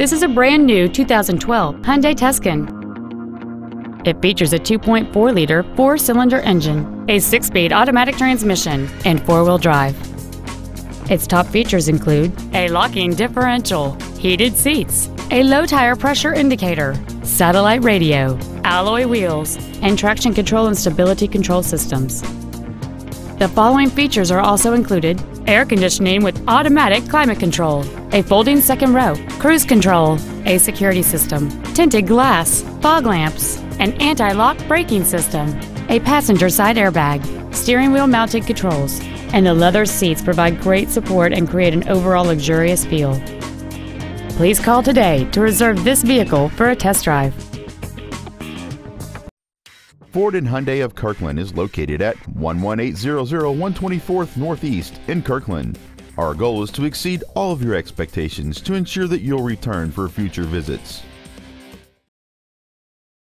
This is a brand new 2012 Hyundai Tucson. It features a 2.4-liter four-cylinder engine, a six-speed automatic transmission, and four-wheel drive. Its top features include a locking differential, heated seats, a low tire pressure indicator, satellite radio, alloy wheels, and traction control and stability control systems. The following features are also included: air conditioning with automatic climate control, a folding second row, cruise control, a security system, tinted glass, fog lamps, an anti-lock braking system, a passenger side airbag, steering wheel mounted controls, and the leather seats provide great support and create an overall luxurious feel. Please call today to reserve this vehicle for a test drive. Ford and Hyundai of Kirkland is located at 11800 124th Northeast in Kirkland. Our goal is to exceed all of your expectations to ensure that you'll return for future visits.